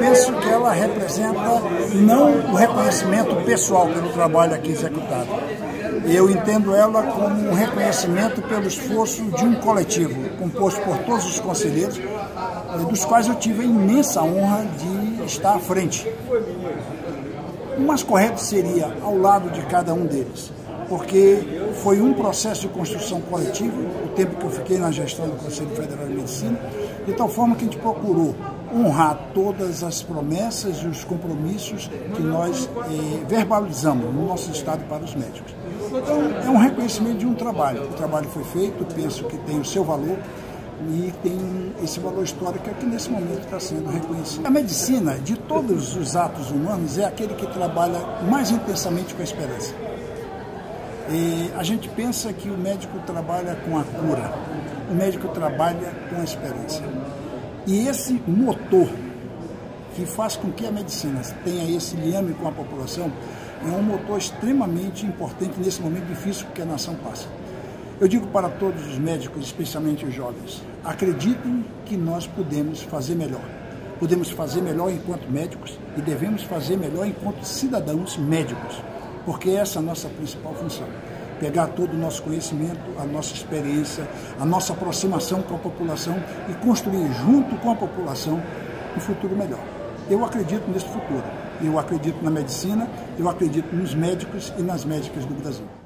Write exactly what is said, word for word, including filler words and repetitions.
penso que ela representa não o reconhecimento pessoal pelo trabalho aqui executado. Eu entendo ela como um reconhecimento pelo esforço de um coletivo, composto por todos os conselheiros, dos quais eu tive a imensa honra de estar à frente. O mais correto seria ao lado de cada um deles, porque foi um processo de construção coletiva, o tempo que eu fiquei na gestão do Conselho Federal de Medicina, de tal forma que a gente procurou honrar todas as promessas e os compromissos que nós eh, verbalizamos no nosso Estado para os médicos. Então, é um reconhecimento de um trabalho. O trabalho foi feito, penso que tem o seu valor e tem esse valor histórico que nesse momento está sendo reconhecido. A medicina, de todos os atos humanos, é aquele que trabalha mais intensamente com a esperança. E a gente pensa que o médico trabalha com a cura, o médico trabalha com a esperança. E esse motor que faz com que a medicina tenha esse liame com a população é um motor extremamente importante nesse momento difícil que a nação passa. Eu digo para todos os médicos, especialmente os jovens, acreditem que nós podemos fazer melhor. Podemos fazer melhor enquanto médicos e devemos fazer melhor enquanto cidadãos médicos, porque essa é a nossa principal função. Pegar todo o nosso conhecimento, a nossa experiência, a nossa aproximação com a população e construir junto com a população um futuro melhor. Eu acredito nesse futuro, eu acredito na medicina, eu acredito nos médicos e nas médicas do Brasil.